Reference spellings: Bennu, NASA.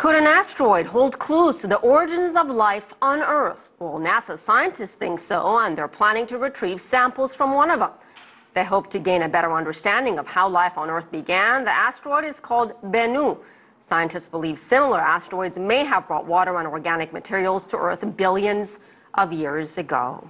Could an asteroid hold clues to the origins of life on Earth? Well, NASA scientists think so, and they're planning to retrieve samples from one of them. They hope to gain a better understanding of how life on Earth began. The asteroid is called Bennu. Scientists believe similar asteroids may have brought water and organic materials to Earth billions of years ago.